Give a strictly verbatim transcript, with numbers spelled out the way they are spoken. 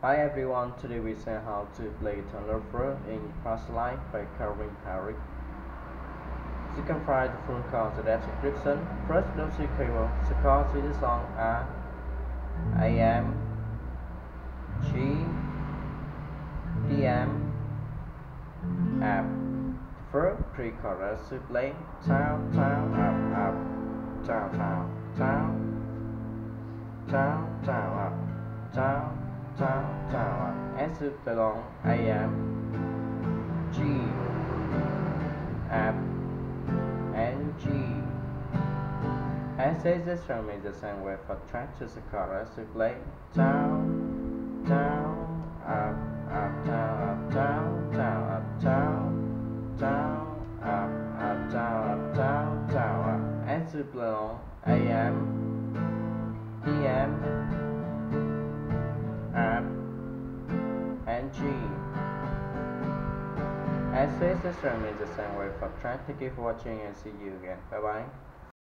Hi everyone, today we say how to play the Lovers in a Past Life by Calvin Harris. You can find the phone call in the description. First, don't see cable. The chords to the song are A M, G, D M, F. First three chords to play down, down, up, up, down, down, down, down, down, up, down. Down, down, and sweep along I am G F and G. And say this from is the same way for track to the chorus to play down, down, up, up, down, up, down, down, up, down, down, up, up, down, up, down, down, up, and sweep along I am E M and G. As this is the same way for trying to keep watching and see you again. Bye bye.